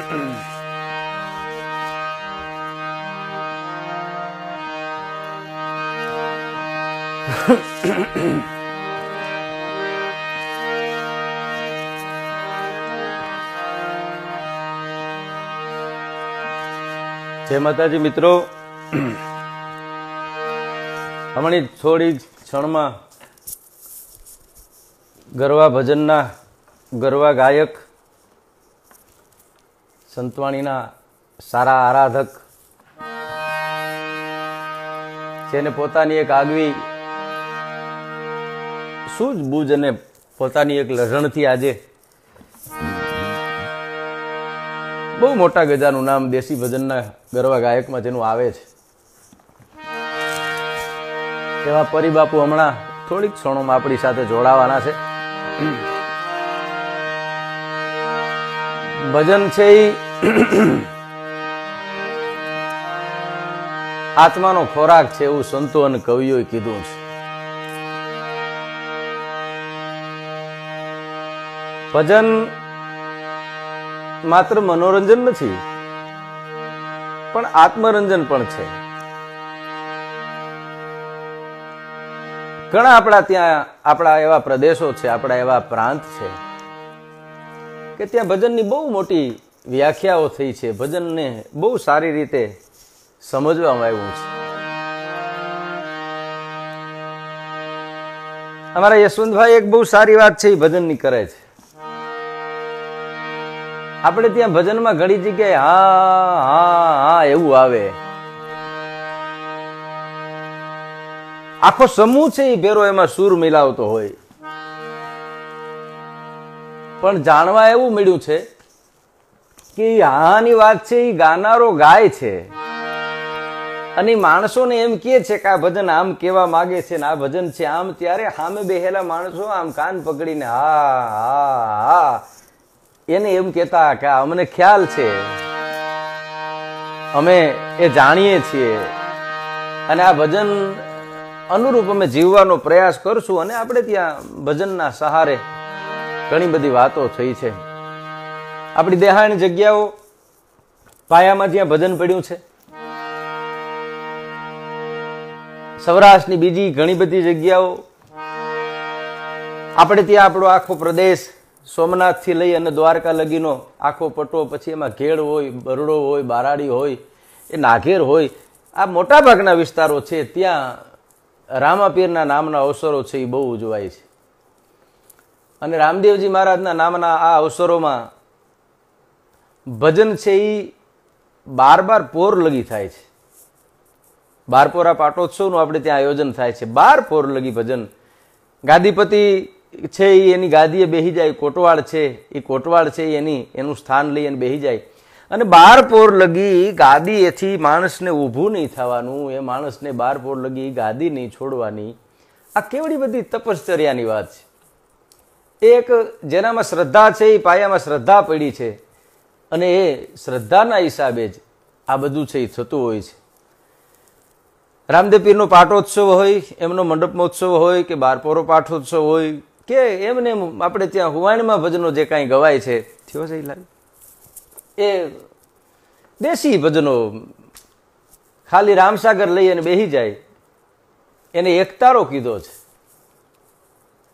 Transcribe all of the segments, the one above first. जय माताजी मित्रों, हमणी थोड़ी क्षण में गरवा भजन गरवा गायक संतवाणी सारा आराधक जेने पोतानी एक आगवी सूझबूझ ने पोतानी एक लरण थी आजे बहु मोटा गजानु नाम देशी भजन ना गरवा गायक में जेनु आवे छे तेवा परिबापू हमणा थोड़ी क्षणों में आपणी साथे जोड़ावाना छे। भजन छे आत्मा नो खोराक छे एवं संतो अने कविओए कीधुं छे। भजन मात्र मनोरंजन नथी पण आत्मरंजन पण छे। घणा आपड़ा त्यां आपड़ा एवा प्रदेशो छे, आपड़ा एवा प्रांत छे के त्यां भजन नी बहु मोटी व्याख्याओ थई छे, भजन ने बहु सारी रीते समजवामां आव्युं छे। अमारा यशवंतभाई एक बहु सारी बात छे भजन नी करे छे। आपणे त्यां भजन में घणी जग्याए हा हा हा एवुं आवे, आखो समूह छे ई भेरो एमां सूर मिलावतो होय, पण जाणवा एवुं मळ्युं छे के ई हाहानी वात छे ई गानारो गाय छे अने माणसोने एम कहे छे के आ भजन आम केवा मागे छे ने आ भजन छे आम, त्यारे सामे बेहेला माणसो आम कान पकड़ीने हा हा हा एने एम कहेता के अमने ख्याल छे, अमे ए जाणीए छीए अने आ भजन अनुरूप अमे जीवવાનો प्रयास करशुं। अने आपणे त्यां भजनना सहारे घणी बधी वातो थई छे। आपणी देहाणी जग्याओ पायामां ज्યાં भजन पड्યું છે, સૌરાષ્ટ્રની બીજી ઘણી બધી જગ્યાઓ આપણે ત્યાં આપણો આખો પ્રદેશ સોમનાથથી લઈ અને દ્વારકા લગીનો આખો પટ્ટો, પછી એમાં ઘેડ હોય, બરડો હોય, બારાડી હોય, એ નાઘેર હોય, આ મોટા ભાગના વિસ્તારો છે ત્યાં રામાપીરના નામના અવસરો છે એ બહુ ઉજવાય છે। અને રામદેવજી મહારાજના નામના આ અવસરોમાં ભજન છે એ બાર બાર પોર લગી થાય છે। બારપોરા પાટોત્સવનું આપણે ત્યાં આયોજન થાય છે। બાર પોર લગી ભજન, ગાદીપતિ છે એની ગાદીએ બેસી જાય, કોટવાળ છે એ કોટવાળ છે એનું સ્થાન લઈ અને બેસી જાય, અને બાર પોર લગી ગાદી એથી માણસને ઊભું નહીં થવાનું, એ માણસને બાર પોર લગી ગાદી નહીં છોડવાની। આ કેવડી બધી તપશ્ચર્યાની વાત છે। એક જેનામાં શ્રદ્ધા છે એ પાયામાં શ્રદ્ધા પડી છે અને એ શ્રદ્ધાના હિસાબે જ આ બધું છે એ થતું હોય છે। રામદેવ પીરનો પાટોત્સવ હોય, એમનો મંડપ મહોત્સવ હોય, કે બારપોરો પાઠોત્સવ હોય, કે એમને આપણે ત્યાં હુવાણમાં ભજનો જે કાંઈ ગવાય છે થયો છે એ લાગે એ દેશી ભજનો ખાલી રામસાગર લઈ અને બેસી જાય, એને એક તારો કીધો છે।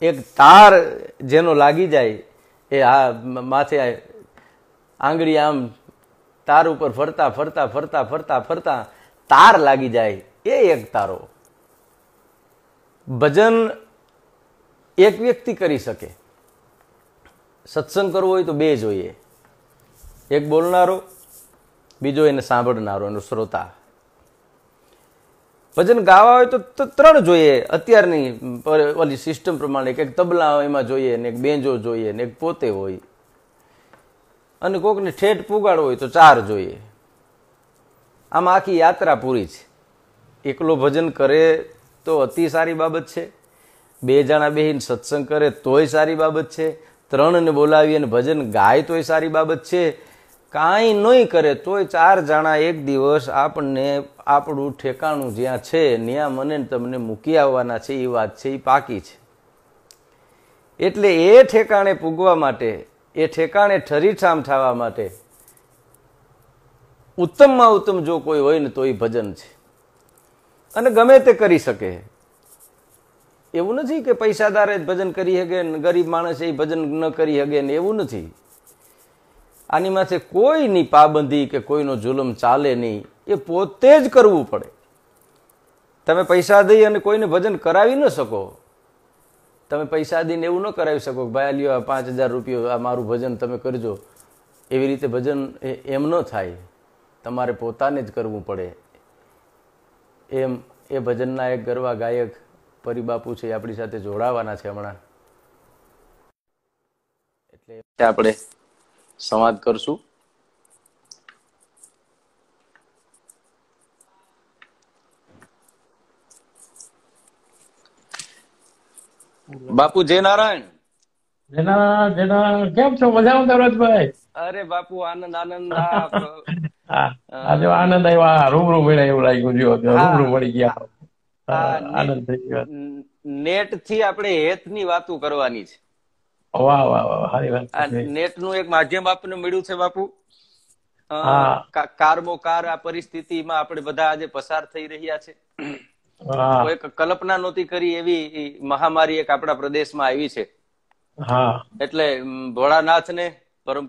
એક તાર જેનો લાગી જાય એ આ માથે આંગળી આમ તાર ઉપર ફરતા ફરતા ફરતા ફરતા ફરતા તાર લાગી જાય, એ એક તારો। ભજન એક વ્યક્તિ કરી શકે, સત્સંગ કરવો હોય તો બે જોઈએ, एक बोलनारो बीजो एने सांभळनारो एनो श्रोता। भजन गावा होय तो त्रण जोईए, अत्यारनी ओली सिस्टम प्रमाणे एक तबला एमां जोईए ने एक बेंजो जोईए ने एक पोते होय, अने कोकने ठेठ पुगाडो होय तो चार जोईए। आम आखी यात्रा पूरी छे। एकलो भजन करे तो अति सारी बाबत छे, बे जणा बेहीने सत्संग करे तोय सारी बाबत छे, त्रणने बोलावी अने भजन गाय तोय सारी बाबत छे, काई नहीं करे तो चार जाना एक दिवस आपने आपणु ठेकाणु ज्यां छे न्यां मने तमने मूकी आववाना छे ई वात छे ई पाकी छे। एटले ए ठेकाणे पुगवा माटे, ए ठेकाणे ठरीठाम थवा माटे उत्तम में उत्तम जो कोई होय ने तो ये भजन छे अने गमे ते करी सके। एवं नहीं कि पैसादार ज भजन करी हगे ने गरीब माणस ए भजन न करी हगे ने, एवं नहीं। आनी माथे कोई नी पाबंदी के कोईनो जुलम चाले नहीं, ये पोते ज करवू पड़े। तमे पैसा दई अने कोईने भजन करावी न सको। तमे पैसा दीने एवं न करावी सको भाई लियो आ 5000 रुपया आ मारू भजन तमे करजो, एवी रीते भजन एम न थाय, तमारे पोताने ज करवू पड़े। एम ए भजनना एक गरवा गायक परिबापू छे आपणी साथे जोड़ावाना छे हमणा, એટલે આપણે સંવાદ કરશું। બાપુ જય નારાયણ। જય નારાયણ, જય નારાયણ। કેમ છો? મજામાં દરજભાઈ? અરે બાપુ આનંદ આનંદ આજે આનંદ આવ્યા, રૂબરૂ મળ્યા એવું લાગ્યું, જો રૂબરૂ મળી ગયા આનંદ થઈ ગયો। નેટ થી આપણે હેત ની વાતો કરવાની છે। વાહ વાહ વાહ, સારી વાત। નેટ નું એક માધ્યમ આપને મળ્યું છે બાપુ। કારમો કાર આ પરિસ્થિતિમાં આપણે બધા આજે પસાર થઈ રહ્યા છે। એક કલ્પના નહોતી કરી એવી મહામારી એક આપણા પ્રદેશમાં આવી છે। એટલે ભોળાનાથને, પરમ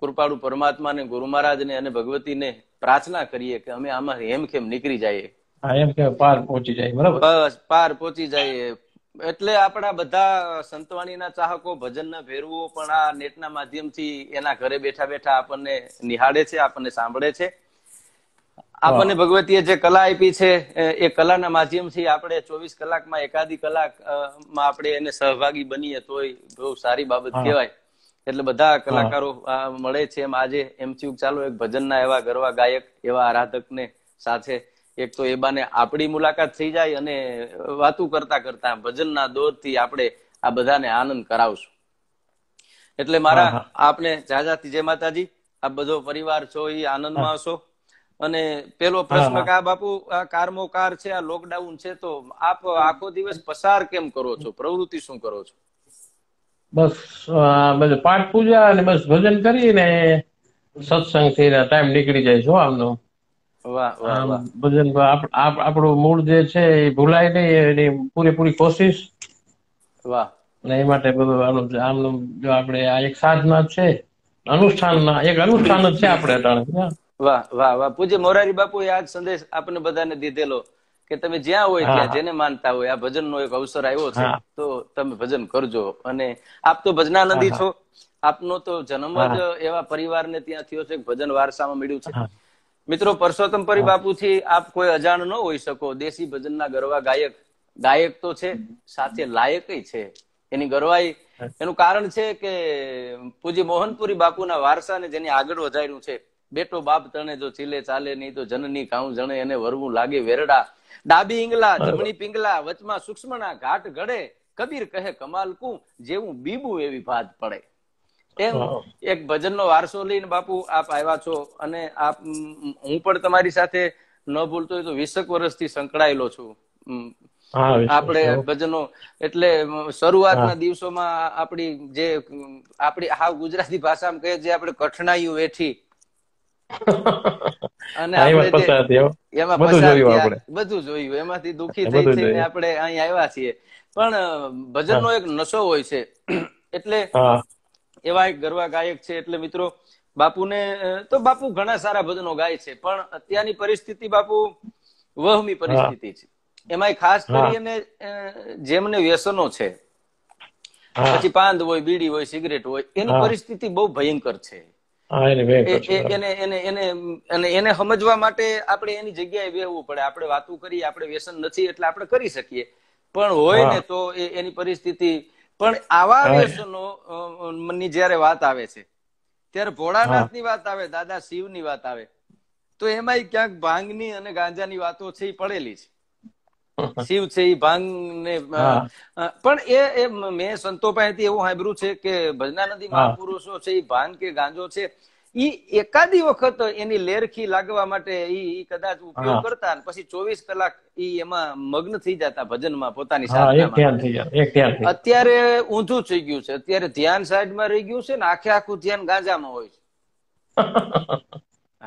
કૃપાળુ પરમાત્માને, ગુરુ મહારાજને અને ભગવતીને પ્રાર્થના કરીએ કે અમે આમાં હેમખેમ નીકળી જઈએ, પાર પહોંચી જઈએ, બરાબર, બસ પાર પહોંચી જઈએ। એટલે આપણા બધા સંતવાણીના ચાહકો, ભજનના ભેરવો પણ આ નેટના માધ્યમથી એના ઘરે બેઠા બેઠા આપણને નિહાળે છે, આપણને સાંભળે છે। આપણને ભગવતીએ જે કલા આપી છે એ કલાના માધ્યમથી આપણે 24 કલાકમાં એકાદી કલાકમાં આપણે એને સહભાગી બનીએ તો એ બહુ સારી બાબત કહેવાય। એટલે બધા કલાકારો મળે છે એમ આજે એમ થયું ચાલો એક ભજનના એવા ગરવા ગાયક, એવા આરાધકને સાથે એક તો એ બાને આપણી મુલાકાત થઈ જાય અને વાતું કરતા કરતા ભજનના દોરથી આપણે આ બધાને આનંદ કરાવશું। એટલે મારા આપને જાજાતી જય માતાજી। આપ બધો પરિવાર છો એ આનંદમાં હશો। અને પેલો પ્રશ્ન કે બાપુ આ કારમો કાર છે, આ લોકડાઉન છે, તો આપ આખો દિવસ પસાર કેમ કરો છો? પ્રવૃત્તિ શું કરો છો? બસ બધું પાઠ પૂજા અને બસ ભજન કરીને સત્સંગથી ટાઈમ નીકળી જાય છે આમનો। ભજન આપણું મૂળ જે છે એ ભૂલાય નહીં, એની પૂરેપૂરી કોશિશ, ને એ માટે બધું આમનું જો આપણે આ એક સાધના છે, અનુષ્ઠાન, એક અનુષ્ઠાન જ છે આપણે અટાણે। વાહ વાહ વાહ, પૂજ્ય મોરારી બાપુ એ આજ સંદેશ આપણને બધાને દીધેલો કે તમે જ્યાં હોય ત્યાં જેને માનતા હોય આ ભજનનો એક અવસર આવ્યો છે તો તમે ભજન કરજો। અને આપ તો ભજનાનંદી છો, આપનો તો જન્મ જ એવા પરિવારને ત્યાં થયો છે, ભજન વારસામાં મળ્યું છે। મિત્રો, પરસોત્તમ પરી બાપુથી આપ કોઈ અજાણ ન હોઈ શકો। દેશી ભજનના ગરવા ગાયક, ગાયક તો છે સાથે લાયક છે। એની ગરવાઈ એનું કારણ છે કે પૂજ્ય મોહનપુરી બાપુના વારસાને જેની આગળ વધાર્યું છે। બેટો બાપ તણે જો ચીલે ચાલે નહીં તો જનની કાઉં જણે, એને વરવું લાગે વેરડા, ડાબી ઇંગલા જમણી પિંગલા, વચમાં સૂક્ષ્મના ઘાટ ઘડે, કબીર કહે કમાલકું, જેવું બીબું એવી ભાત પડે। એમ એક ભજનનો વારસો લઈને બાપુ આપ આવ્યા છો। અને આપ, હું પણ તમારી સાથે ન ભૂલતો હોય તો 20 વર્ષથી સંકળાયેલો છું આપણે ભજનો। એટલે શરૂઆતના દિવસોમાં આપણી જે આપણી હાવ ગુજરાતી ભાષામાં કહે જે આપણે કઠણાઈઓ વેઠી બાપુ ઘણા સારા ભજનો ગાય છે, પણ અત્યારની પરિસ્થિતિ બાપુ વહમી પરિસ્થિતિ છે। એમાં ખાસ કરીને જેમને વ્યસનો છે, પછી પાન હોય, બીડી હોય, સિગરેટ હોય, એની પરિસ્થિતિ બહુ ભયંકર છે। એને સમજવા માટે આપણે એની જગ્યાએ બેહવું પડે। આપણે વાતું કરીએ, આપણે વ્યસન નથી એટલે આપણે કરી શકીએ, પણ હોય ને તો એની પરિસ્થિતિ પણ આવા વ્યસનો ની જયારે વાત આવે છે ત્યારે ભોળાનાથ ની વાત આવે, દાદા શિવ ની વાત આવે, તો એમાં ક્યાંક ભાંગની અને ગાંજાની વાતો છે એ પડેલી છે। શિવ છે એ ભાંગ ને, પણ એ મેં સંતો પાસેથી એવું સાંભળ્યું છે કે ભજનાનંદી મહાપુરુષો છે એ ભાંગ કે ગાંજો છે ઈ એકાદી વખત એની લેરખી લાગવા માટે ઈ કદાચ ઉપયોગ કરતા, પછી 24 કલાક ઈ એમાં મગ્ન થઈ જતા ભજનમાં, પોતાની સાધનામાં। અત્યારે ઊંધું થઈ ગયું છે, અત્યારે ધ્યાન સાઈડમાં રહી ગયું છે ને, આખે આખું ધ્યાન ગાંજામાં હોય છે।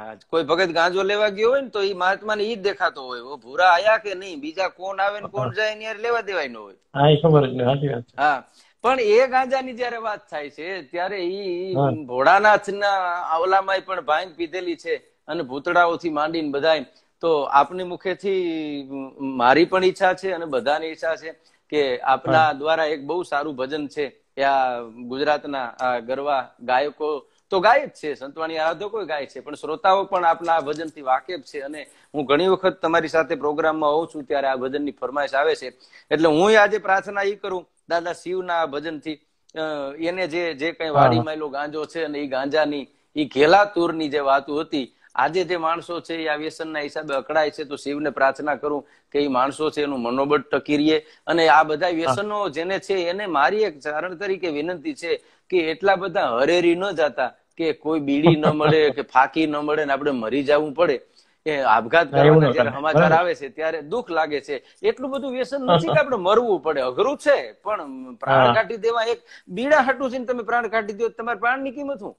आज कोई भगत गांजो लेवा गयो होय ने तो ई महात्माने ई देखातो होय वो भूरा आया के नहीं, बीजा कोण आवे ने कोण जाय ने लेवा देवाय नो होय। हां ई खबर ने हाची વાત છે। हां પણ એ ગાંજાની જ્યારે વાત થાય છે ત્યારે ઈ ભોળાનાથના આવલામાંય પણ ભાંગ પીધેલી છે અને ભૂતડાઓથી માંડીને બધાય, તો આપની મુખેથી મારી પણ ઈચ્છા છે અને બધાની ઈચ્છા છે કે આપના દ્વારા એક બહુ સારું ભજન છે ગુજરાતના ગરવા ગાયકો तो गाय है, संतवाणी आराधको गाय है, श्रोताओ आपना भजन थी वाकेफ है। हूँ घणी वखत तमारी साथे प्रोग्राम में होऊं छुं त्यारे आ भजन नी फरमाइश आवे छे, एटले हुं आजे प्रार्थना ई करूं दादा शिवना भजन थी एने जे जे कई वाड़ी मायलो गांजो छे अने ई गांजानी ई घेला तूरनी जे वातो हती आजे जे माणसो छे आ व्यसनना हिसाबे अकड़ाय छे, तो शिवने प्रार्थना करूं के ई माणसो छे एनुं मनोबळ टकी रहे अने आ बधा व्यसनो जेने छे एने मारी एक कारण तरीके विनंती छे કે એટલા બધા હરેરી ન જાતા કે કોઈ બીડી ન મળે કે ફાકી ન મળે ને આપણે મરી જવું પડે, એ આપઘાત કરવાના જ્યારે સમાચાર આવે છે ત્યારે દુઃખ લાગે છે। એટલું બધું વ્યસન નથી કે આપણે મરવું પડે, અઘરું છે પણ પ્રાણ કાઢી દેવા, એક બીડા હાટું છે ને તમે પ્રાણ કાઢી દો તમારી પ્રાણની કિંમત શું?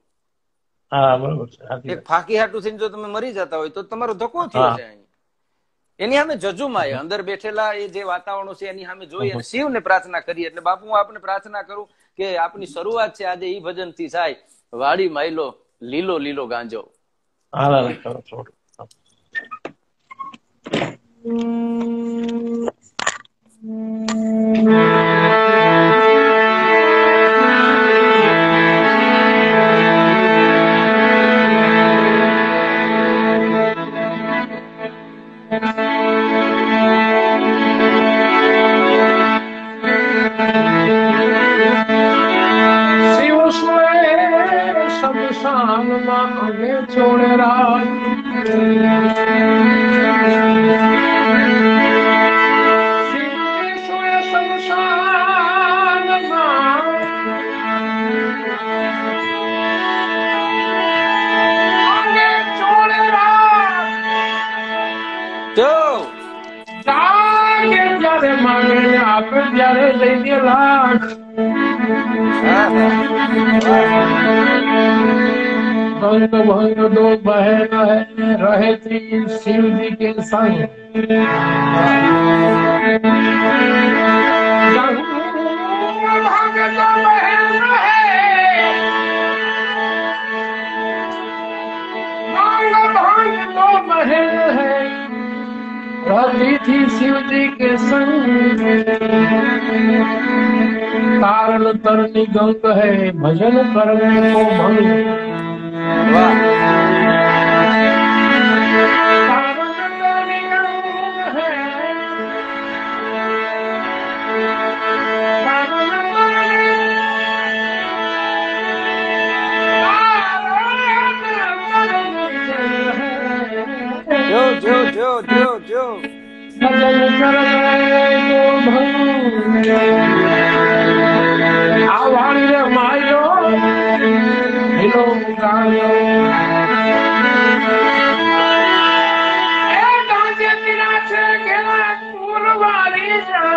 હા બરોબર છે, એક ફાકી હાટું છે ને જો તમે મરી જતા હોય તો તમારો ધક્કો થયો છે। એની સામે જજુમાય અંદર બેઠેલા એ જે વાતાવરણો છે એની સામે જોઈ અને શિવને પ્રાર્થના કરી। એટલે બાપુ હું આપને પ્રાર્થના કરું કે આપની શરૂઆત છે આજે ઈ ભજન થી થાય, વાડી માયલો લીલો લીલો ગાંજો। गंग है भजन करने को भंग, जो जो जो जो जो भजन करने को भंग। आवारी रे मायो हिलो गायो ए गाजे तिना छे केला पूरवारी जा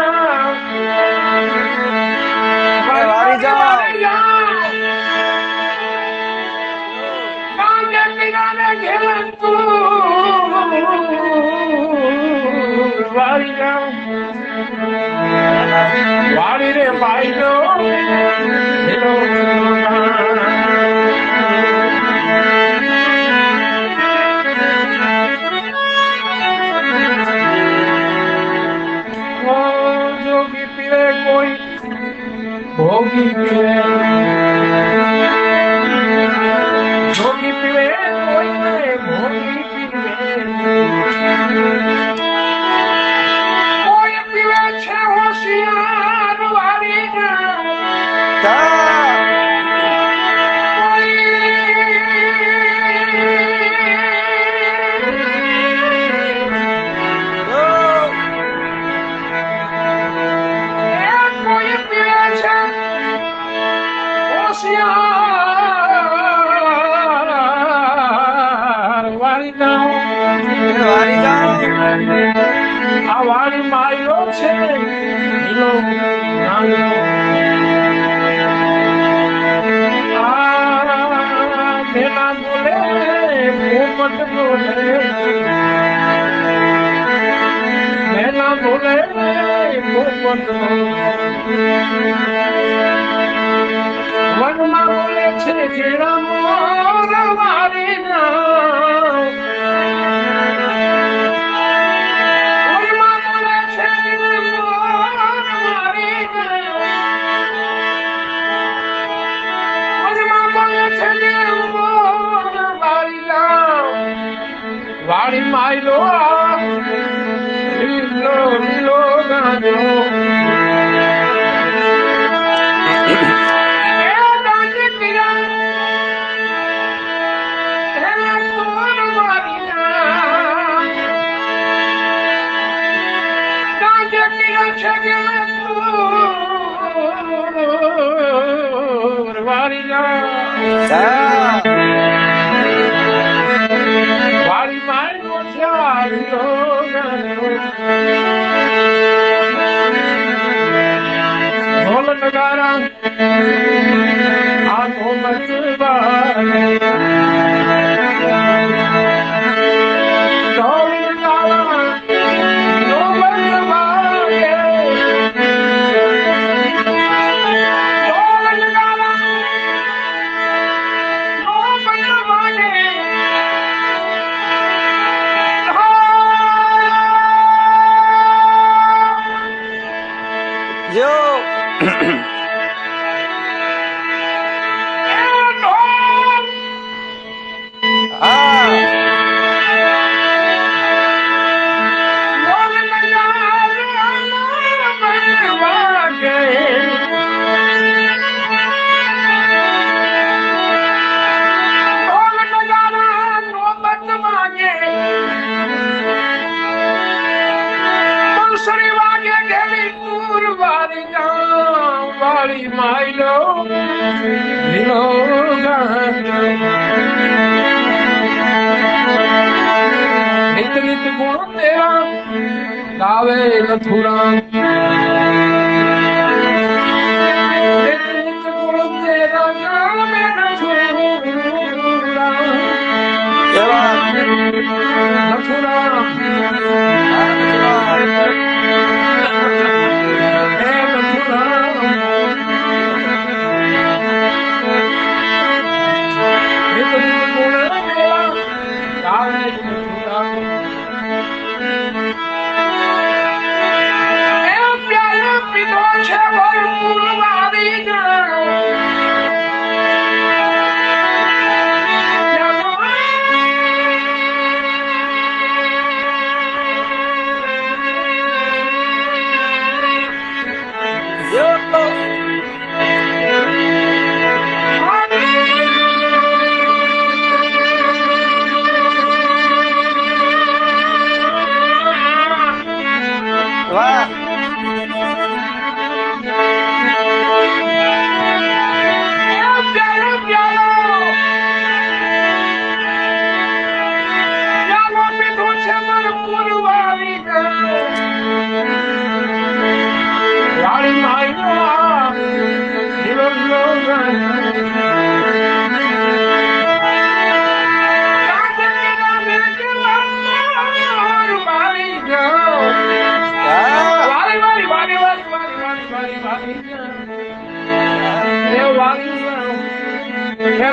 वारी जा गाजे तिना ने केला तू वारी जा वारी रे मायो मत बोले, नैना बोले मत बोले, वनमा बोले छे जेरा मोर वारे ना, वनमा बोले छे मोर वारे ना, वनमा बोले छे वाड़ी माइलो लीलो लीलो गानो ए दाज तेरा तेरा तोर मारिया दाज तेरा छगे तोर मारिया नगारा आंखों मचुबा थोड़ा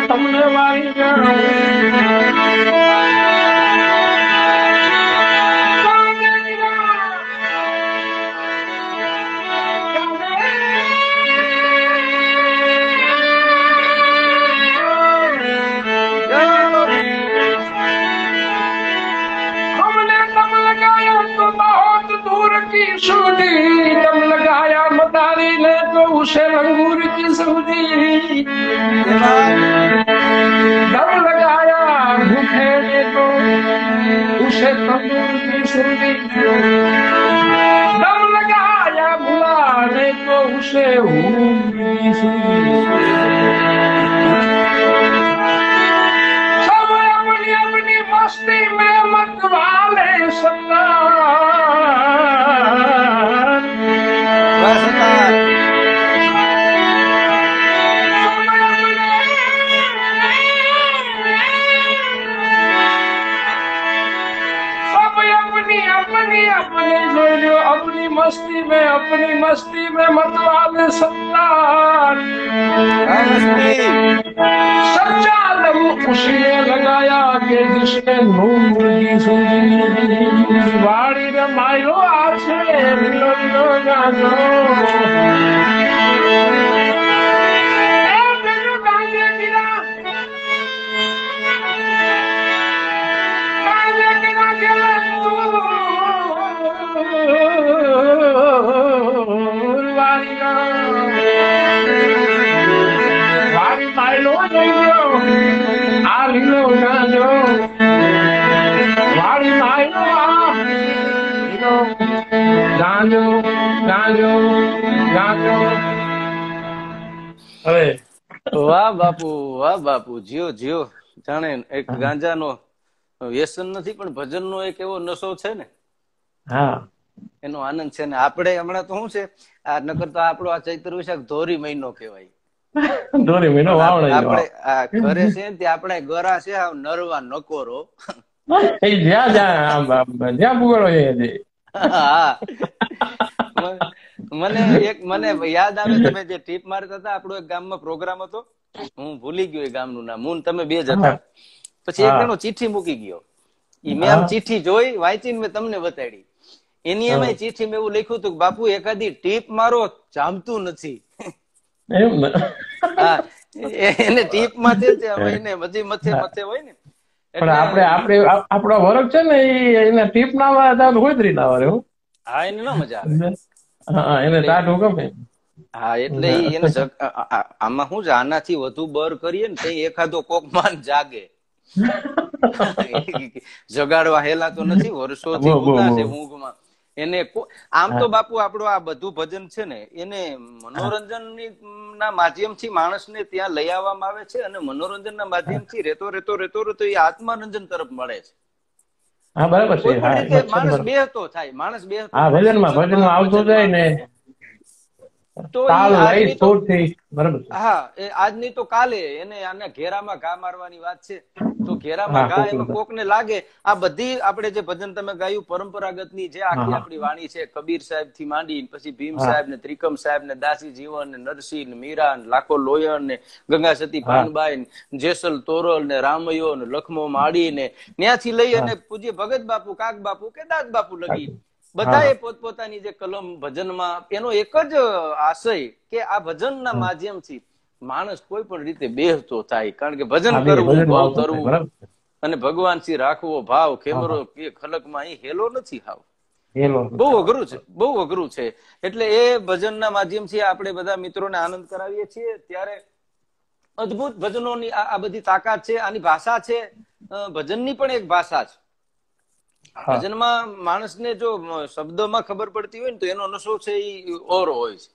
तुमने वाली हमने दम लगाया तो बहुत दूर की सूझी, दम लगाया मदारी ने तो उसे अंगूर की सूझी, दम लगाया भूखे ने तो उसे तंदूर की सूझी, दम लगाया भुला ने तो उसे ऊंट की सूझी। मस्ती में मत वाले सतान अपनी मस्ती में मतवाले सत्तार सच्चा दम उसने लगाया के जिसने नून की सुनी वाड़ी रमायो आछे मिलो लो जानो वाह बापू वाह बापू जियो जियो जाने एक गांजा नो व्यसन नहीं पण भजन नो एक एवो नशो छे ने हाँ एनो आनंद छे ने आपणे हमणा तो हुं छे आ नकर तो आपडो आ चैत्र वैशाख धोरी महीनो कहेवाय धोरी महीनो वावणे आपणे आ घरे छे ते आपणे गरा छे आ नरवा नकोरो ए जा जा जा बुगळो ए हाँ मने याद आवे तमे जे टीप मारता था आपडो एक गाम में प्रोग्राम हतो हूँ भूली गयो ए गामनु नाम मुन तमे बे ज हता पछी एक जणो चिट्ठी मूकी गयो ई મે આમ चिट्ठी જોઈ વાંચીને મે તમને બતાડી એની એમે चिट्ठी મે એવું લખ્યું હતું કે બાપુ એકાદી ટીપ મારો જામતું નથી એમ હા એને ટીપ માં છે હવે એને મજી મથે હોય ને પણ આપણે આપણે આપણો વર્ગ છે ને એને ટીપ ના આવે તો હોદરી ના આવે હું હા એને ન મજા આવે હા એને ટાટ હુકમ હે હા એટલે એને આમાં હું જાનાથી વધુ બર કરીએ ને તે એકાદો કોક માન જાગે જગાડવા હેલા તો નથી વર્ષોથી ઉતા છે ઊંઘમાં એને આમ તો બાપુ આપણો આ બધું ભજન છે ને એને મનોરંજનના માધ્યમથી માણસને ત્યાં લઈ આવવામાં આવે છે અને મનોરંજનના માધ્યમથી રેતો રેતો રેતો રેતો એ આત્મરંજન તરફ મળે છે હા બરાબર છે હા માણસ બેહતો થાય માણસ બેહતો હા ભજનમાં આવતો જાય ને તો આજ છોડથી બરાબર હા આજની તો કાલે એને આના ઘેરામાં ઘા મારવાની વાત છે તો ઘેરામાં ઘા એમાં કોકને લાગે આ બધી આપણે જે ભજન તમે ગાયું પરંપરાગતની જે આખી આપણી વાણી છે કબીર સાહેબ થી માંડી પછી ભીમ સાહેબ ને ત્રિકમ સાહેબ ને દાસી જીવન ને નરસિંહ ને મીરા ને લાખો લોયણ ને ગંગા સતી ભાનબાઈ ને જેસલ તોરલ ને રામયો ને લખમો માળી ને ત્યાંથી લઈ અને પૂજ્ય ભગત બાપુ કાક બાપુ કે દાદ બાપુ લગી બધાએ પોતપોતાની જે કલમ ભજનમાં એનો એક જ આશય કે આ ભજનના માધ્યમથી માણસ કોઈ પણ રીતે બેહતો થાય કારણ કે ભજન કરવું ભાવ કરવું અને ભગવાન થી રાખવો ભાવ ખેમરો કે ખલકમાં એ હેલો નથી હાવ બહુ અઘરું છે બહુ અઘરું છે એટલે એ ભજનના માધ્યમથી આપણે બધા મિત્રોને આનંદ કરાવીએ છીએ ત્યારે અદભુત ભજનોની આ બધી તાકાત છે આની ભાષા છે ભજનની પણ એક ભાષા છે ભજનમાં માણસને જો શબ્દોમાં ખબર પડતી હોય ને તો એનો નશો છે એ ઓર હોય છે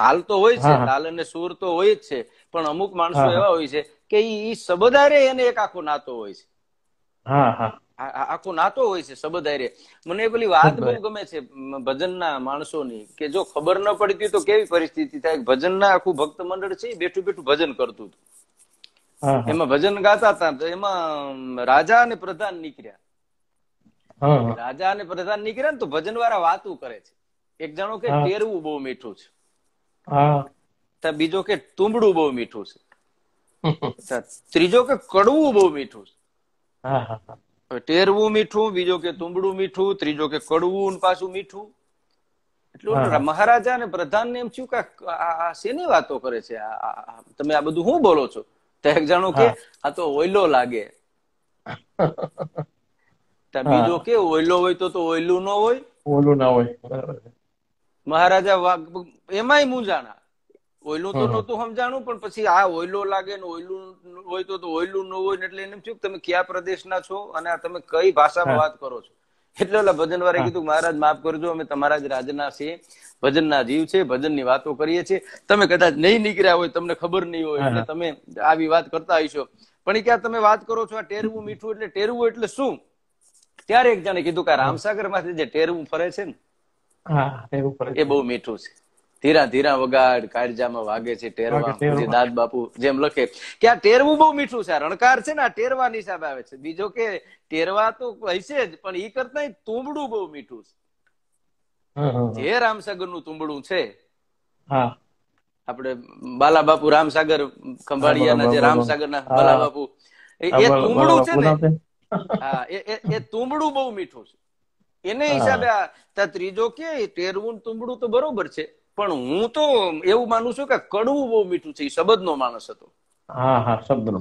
તાલ તો હોય છે તાલ અને સૂર તો હોય જ છે પણ અમુક માણસો એવા હોય છે કે ઈ શબ્દારે એને એક આખો નાતો હોય છે આખો નાતો હોય છે શબ્દારે મને પેલી વાત બહુ ગમે છે ભજનના માણસોની કે જો ખબર ન પડતી તો કેવી પરિસ્થિતિ થાય ભજનના આખું ભક્ત મંડળ છે બેઠું બેઠું ભજન કરતું હતું એમાં ભજન ગાતા હતા તો એમાં રાજા અને પ્રધાન નીકળ્યા રાજા અને પ્રધાન નીકળે ને તો ભજન વાળા વાતું કરે છે એક જણો કે ટેરવું બહુ મીઠું છે બીજો કે તુંબડું બહુ મીઠું છે ત્રીજો કે કડવું બહુ મીઠું છે ટેરવું મીઠું બીજો કે તુંબડું મીઠું ત્રીજો કે કડવું પાછું મીઠું એટલે મહારાજા અને પ્રધાન ને એમ થયું કે આ શેની વાતો કરે છે તમે આ બધું શું બોલો છો તો એક જણો કે આ તો ઓયલો લાગે બીજો કે ઓયલો હોય તો ઓયલું નો હોય ઓયલું ના હોય મહારાજા એમાંય મૂંઝાણા ઓયલું તો નહોતું સમજાણું પણ પછી આ ઓયલો લાગે ને ઓયલું હોય તો ઓયલું ન હોય એટલે એને શું તમે કયા પ્રદેશના છો અને તમે કઈ ભાષામાં વાત કરો છો એટલે ઓલા ભજન વાળા કીધું મહારાજ માફ કરજો અમે તમારા જ રાજના છીએ ભજનના જીવ છે ભજનની વાતો કરીએ છીએ તમે કદાચ નહીં નીકળ્યા હોય તમને ખબર નહીં હોય એટલે તમે આવી વાત કરતા હશો પણ ક્યાં તમે વાત કરો છો આ ટેરવું મીઠું એટલે ટેરવું એટલે શું ત્યારે એક જણે કીધું કે રામસાગર માંથી જે ટેરવું ફરે છે ને એ બહુ મીઠું છે ધીરા ધીરા વગાડ કાળજામાં વાગે છે ટેરવા જે દાદ બાપુ જેમ લખે કે આ ટેરવું બહુ મીઠું છે રણકાર છે ને આ ટેરવાની હિસાબે આવે છે બીજો કે ટેરવા તો હશે જ પણ ઈ કરતા તુંબડું બહુ મીઠું છે જે રામસાગર નું તુંબડું છે, આપડે બાલા બાપુ રામસાગર ખંભાળિયાના જે રામસાગર ના બાલા બાપુ, એ તુંબડું છે ને, હા એ તુંબડું બહુ મીઠું છે. એને હિસાબે આ ત્રીજો કે તેરવું તુંબડું તો બરોબર છે, પણ હું તો એવું માનું છું કે કડવું બહુ મીઠું છે. એ શબ્દ નો માણસ હતો,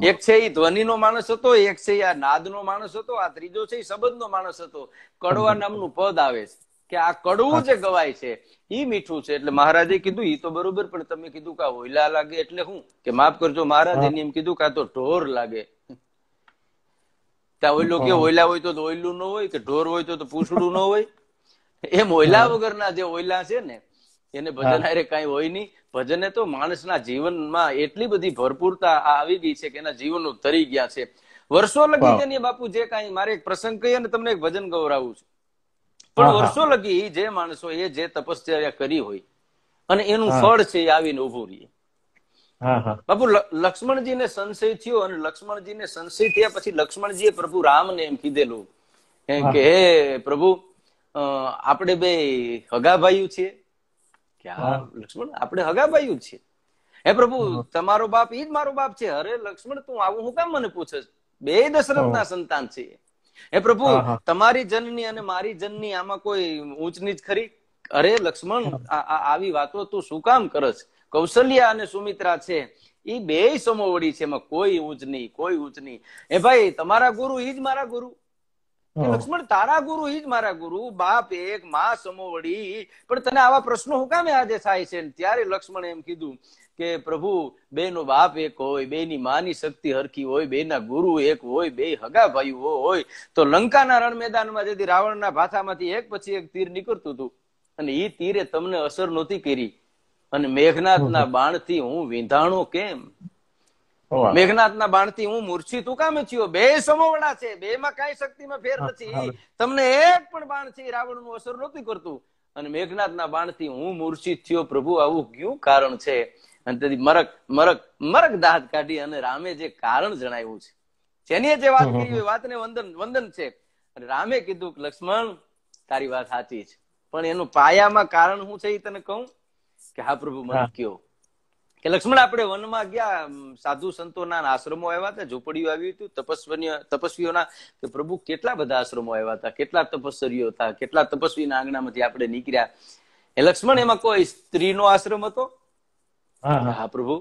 એક છે એ ધ્વનિ નો માણસ હતો, એક છે આ નાદ નો માણસ હતો, આ ત્રીજો છે એ શબ્દ નો માણસ હતો. કડવા નામનું પદ આવે છે કે આ કડવું જે ગવાય છે ઈ મીઠું છે. એટલે મહારાજે કીધું ઈ તો બરોબર, પણ તમે કીધું કે હોયલા લાગે એટલે હું કે માફ કરજો મહારાજ, એને એમ કીધું કે આ તો ઢોર લાગે. ત્યાં ઓયલો કે હોયલા હોય તો ઓયલું ન હોય, કે ઢોર હોય તો પૂછડું ન હોય. એમ હોયલા વગરના જે ઓયલા છે ને એને ભજન હારે કઈ હોય નહીં. ભજને તો માણસના જીવનમાં એટલી બધી ભરપૂરતા આવી ગઈ છે કે એના જીવનો તરી ગયા છે વર્ષો લગી. તેની બાપુ જે કઈ મારે એક પ્રસંગ કહી અને તમને એક ભજન ગૌરાવું છું. પણ વર્ષો લગી જે માણસો એ જે તપસ્યા કરી હોય અને એનું ફળ છે એ આવીને ઉભું રહીએ. બાપુ લક્ષ્મણજીને સંશય થયો, અને લક્ષ્મણજીને સંશય થયા પછી લક્ષ્મણજીએ પ્રભુ રામને એમ કીધેલું કે હે પ્રભુ, આપણે બે હગાભાઈ છીએ. કે હા લક્ષ્મણ, આપણે હગાભાઈ છીએ. હે પ્રભુ, તમારો બાપ ઈ જ મારો બાપ છે. અરે લક્ષ્મણ, તું આવું હું કામ મને પૂછે? બે દશરથના સંતાન છે. હે પ્રભુ, તમારી જનની અને મારી જનની આમાં કોઈ ઊંચ નીચ ખરી? અરે લક્ષ્મણ, આવી વાતો તું શું કામ કરસ? કૌશલ્યા અને સુમિત્રા છે, ઈ બેય સમોવડી છે, એમાં કોઈ ઊંચ નહીં, કોઈ ઊંચ નહીં. એ ભાઈ, તમારા ગુરુ ઈ જ મારા ગુરુ. લક્ષ્મણ, તારા ગુરુ ઈ જ મારા ગુરુ. બાપ એક, માં સમોવડી, પણ તને આવા પ્રશ્નો હું કામે આજે થાય છે? ત્યારે લક્ષ્મણે એમ કીધું કે પ્રભુ, બે નો બાપ એક હોય, બે ની માની શક્તિ હરખી હોય, બે ના ગુરુ એક હોય, બે હગા ભાઈ હોય, તો લંકાના રણ મેદાનમાં જેથી રાવણના ભાથામાંથી એક પછી એક તીર નીકળતું હતું, અને એ તીરે તમને અસર નહોતી કરી, અને મેઘનાથના બાણથી હું વિંધાણો કેમ? મેઘનાથના બાણથી હું મૂર્છી તું કામે થયો? બે સમોવડા છે, બે માં કઈ શક્તિમાં ફેર નથી. તમને એક પણ બાણ છે રાવણ નું અસર નહોતી કરતું, અને મેઘનાથના બાણથી હું મૂર્છી થયો. પ્રભુ, આવું કયું કારણ છે? અને તેથી મરક મરક મરક દાંત કાઢી અને રામે જે કારણ જણાવ્યું છે, જેની જે વાત કરી એ વાતને વંદન છે. અને રામે કીધું કે લક્ષ્મણ, તારી વાત સાચી છે, પણ એનું પાયામાં કારણ શું છે એ તને કહું? કે હા પ્રભુ, મને કયો. કે લક્ષ્મણ, આપણે વનમાં ગયા, સાધુ સંતોના આશ્રમો આવ્યા હતા, ઝૂંપડીઓ આવી હતી, તપસ્વીઓના કે પ્રભુ કેટલા બધા આશ્રમો આવ્યા હતા, કેટલા તપસ્વીઓ હતા, કેટલા તપસ્વીના આંગણામાંથી આપણે નીકળ્યા. એ લક્ષ્મણ, એમાં કોઈ સ્ત્રીનો આશ્રમ હતો? હા પ્રભુ,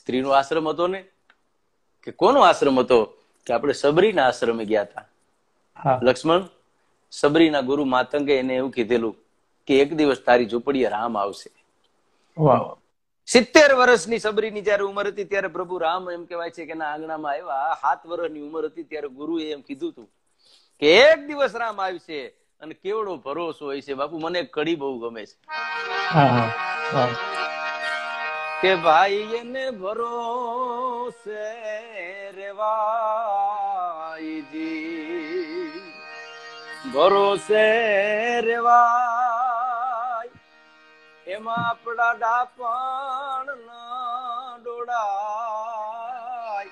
સ્ત્રીનો આશ્રમ હતો ને. કે કોનો આશ્રમ હતો? કે આપણે સબરીના આશ્રમે ગયા હતા. લક્ષ્મણ, સબરીના ગુરુ માતંગે એને એવું કીધેલું કે એક દિવસ તારી ઝૂંપડીએ રામ આવશે. 70 વર્ષની સબરીની જયારે ઉંમર હતી ત્યારે પ્રભુ રામ એમ કહેવાય છે કે એના આંગણામાં આવ્યા. 7 વર્ષની ઉંમર હતી ત્યારે ગુરુએ એમ કીધું હતું કે એક દિવસ રામ આવશે. અને કેવડો ભરોસો હોય છે બાપુ! મને કડી બહુ ગમે છે કે ભાઈ એને ભરોસે રેવાયજી, ભરોસે રેવાય, એમાં આપડા ડાપણ ના ડોળાય,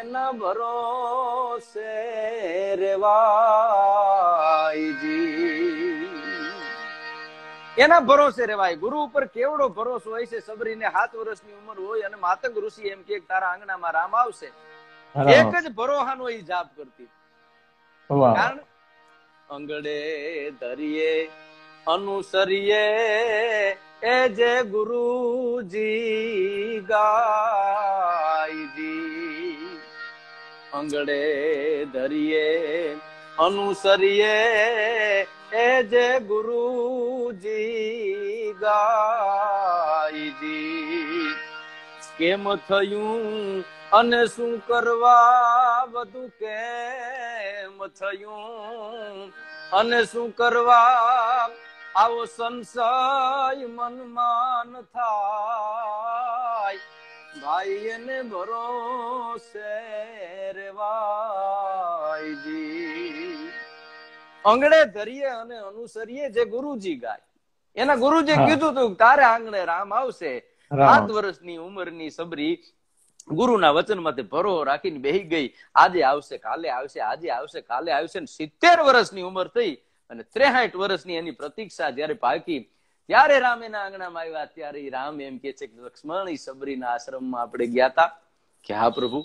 એના ભરોસે રેવાયજી, એના ભરોસે રેવાય. ગુરુ ઉપર કેવડો ભરોસો હોય છે. સબરીને 7 વર્ષની ઉંમર હોય અને માતંગ ઋષિ એમ કે તારા આંગણામાં રામ આવશે. એક જ ભરોહાનો એ જાપ કરતી. કારણ અંગડે ધરીએ અનુસરીએ એ જે ગુરુજી ગાયજી, અંગડે ધરીએ અનુસરીએ એ જે ગુરુજી ગાયજી, કેમ થયું અને શું કરવા બધું, કેમ થયું અને શું કરવા, આવો સંશય મનમાં ન થાય, ભાઈ એને ભરોસે રેવાયજી, આંગણે ધરીએ અને અનુસરીએ જે ગુરુજી ગાય. એના ગુરુજી કીધું હતું તારે આંગણે રામ આવશે. 7 વર્ષની ઉંમરની સબરી ગુરુના વચન માથે ભરો રાખીને બેહી ગઈ. આજે આવશે, કાલે આવશે, આજે આવશે, કાલે આવશે. 70 વર્ષની ઉંમર થઈ 63 વર્ષની એની પ્રતીક્ષા જ્યારે પાકી ત્યારે રામ એના આંગણામાં આવ્યા. ત્યારે રામ એમ કે છે કે લક્ષ્મણ સબરીના આશ્રમમાં આપણે ગયા હતા. કે હા પ્રભુ.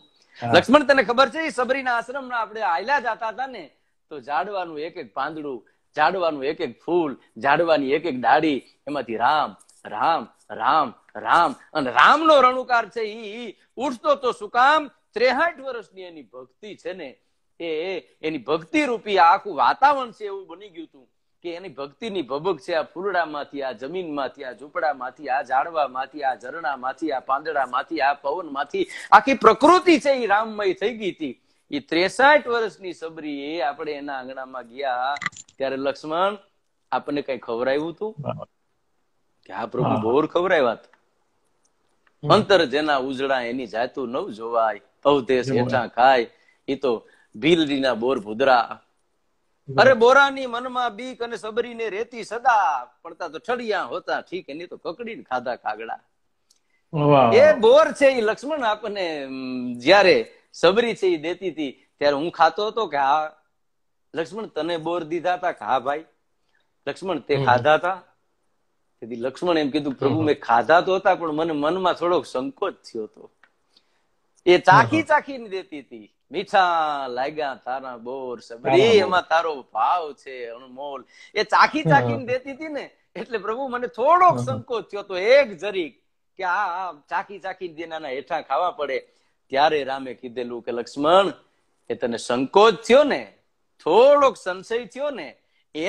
લક્ષ્મણ તને ખબર છે સબરીના આશ્રમમાં આપણે આયલા જતા હતા ને તો ઝાડવાનું એક એક પાંદડું, ઝાડવાનું એક એક ફૂલ, ઝાડવાની એક એક ડાળી એમાંથી રામ રામ રામ રામ અને રામનો રણુકાર છે ઈ ઉઠતો તો સુકામ. 63 વર્ષની એની ભક્તિ છે ને એ એની ભક્તિ રૂપી આખું વાતાવરણ છે એવું બની ગયું હતું કે એની ભક્તિની ભભક છે આ ફૂલડામાંથી, આ જમીનમાંથી, આ ઝૂંપડામાંથી, આ ઝાડવામાંથી, આ ઝરણામાંથી, આ પાંદડામાંથી, આ પવનમાંથી આખી પ્રકૃતિ છે એ રામમય થઈ ગઈ હતી. એ 63 વર્ષની સબરી એ આપણે એના આંગણામાં ગયા ત્યારે લક્ષ્મણ આપણને કઈ ખવરાયું હતું કે આ પ્રભુ બોર ખવરાવ્યા હતા. અંતર જેના ઉજળા એની જાતું નવ જોવાય, અવધેશ હેઠા ખાય એ તો ભીલડીના બોર ભૂદરા. અરે બોરાની મનમાં બીક અને સબરીને રેતી સદા, પડતા તો ઠળિયા હોતા ઠીક, એની તો કકડીને ખાધા કાગડા. એ બોર છે એ લક્ષ્મણ આપણને જયારે સબરી છે એ દેતી હતી ત્યારે હું ખાતો હતો કે હા લક્ષ્મણ તને બોર દીધા હતા કે હા ભાઈ લક્ષ્મણ તે ખાધા હતા. તેથી લક્ષ્મણ એમ કીધું પ્રભુ મેં ખાધા તો હતા પણ મને મનમાં થોડોક સંકોચ થયો હતો. એ ચાખી ચાખીને દેતી હતી. મીઠા લાગ્યા તારા બોર સબરી, એમાં તારો ભાવ છે અણમોલ. એ ચાખી ચાખીને દેતી હતી ને એટલે પ્રભુ મને થોડોક સંકોચ થયો હતો એક જરીક કે આ ચાખી ચાખી દે નાના હેઠા ખાવા પડે. ત્યારે રામે કીધેલું કે લક્ષ્મણ એ તને સંકોચ થયો ને, થોડોક સંશય થયો ને,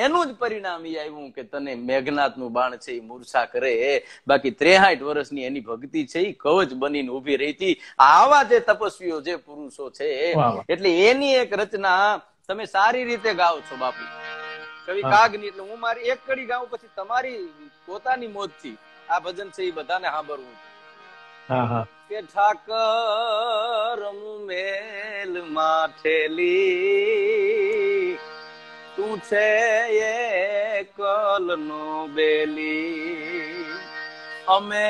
એનું જ પરિણામ એ આવ્યું કે તને મેઘનાથ નું બાણ છે એ મૂર્છા કરે. બાકી 63 વર્ષની એની ભક્તિ છે એ કવચ બનીને ઉભી રહી હતી. આવા જે તપસ્વીઓ, જે પુરુષો છે એટલે એની એક રચના તમે સારી રીતે ગાઓ છો બાપુ કવિ કાગની. એટલે હું મારી એક કડી ગાઉં પછી તમારી પોતાની મોજથી આ ભજન છે એ બધાને સાંભળવું. ઠાકર મેલ માઠેલી તું છે એ કલનો બેલી, અમે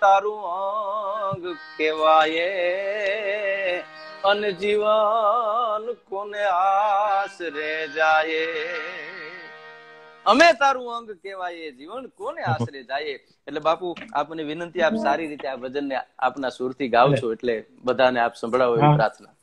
તારું અંગ કહેવાય અન જીવન કોને આશરે જાય. અમે તારું અંગ કહેવાય જીવન કોને આશરે જાય. એટલે બાપુ આપને વિનંતી આપ સારી રીતે આ ભજનને આપના સુરથી ગાવ છો એટલે બધાને આપ સંભળાવો એવી પ્રાર્થના.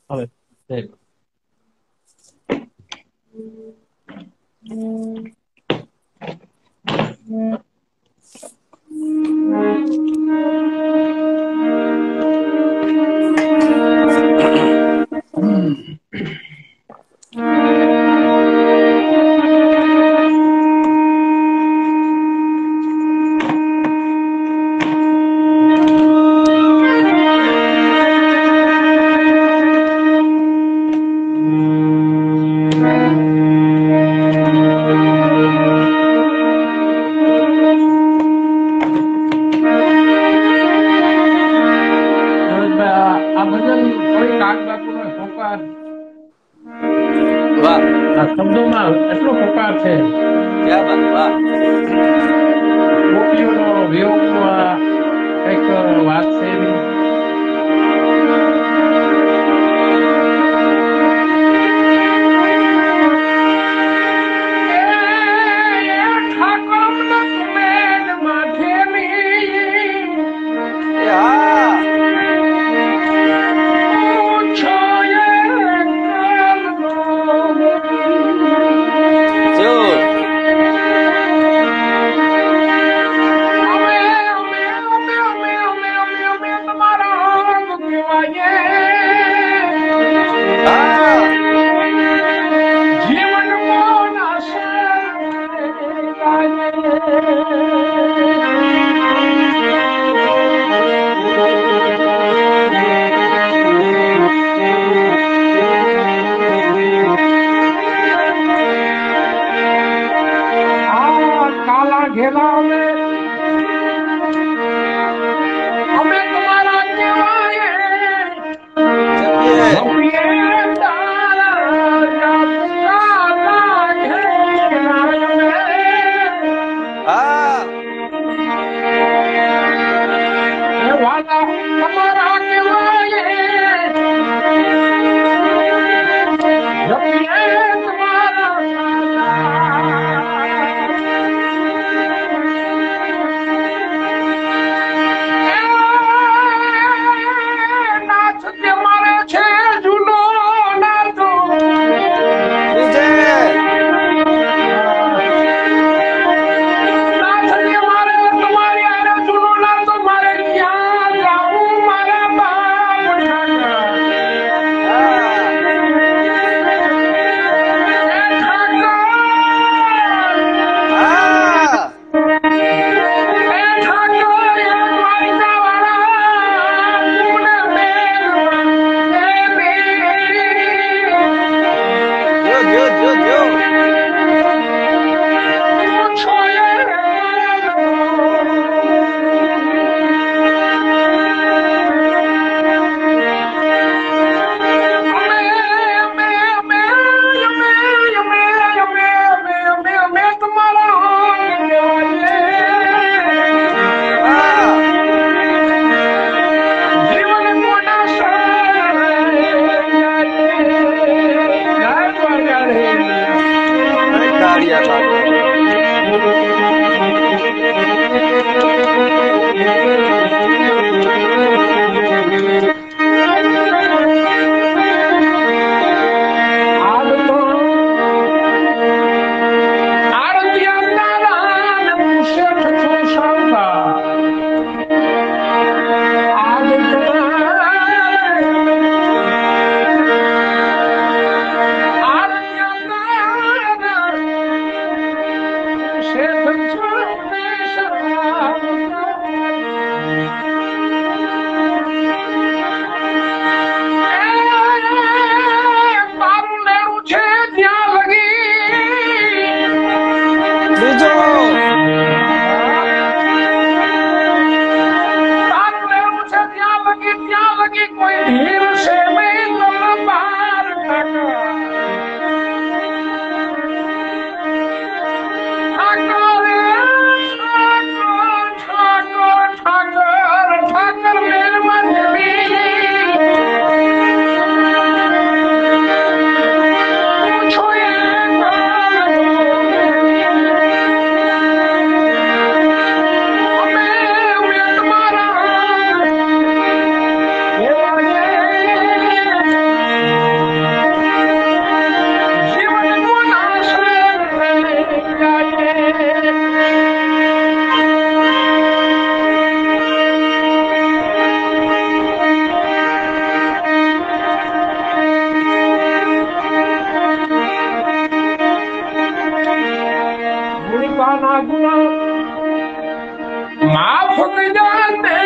जाते